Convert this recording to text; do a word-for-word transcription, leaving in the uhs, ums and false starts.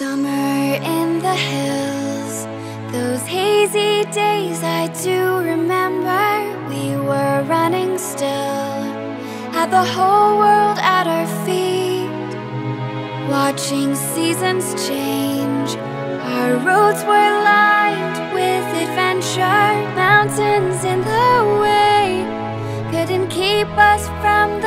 Summer in the hills, those hazy days I do remember. We were running still, had the whole world at our feet, watching seasons change. Our roads were lined with adventure, mountains in the way couldn't keep us from the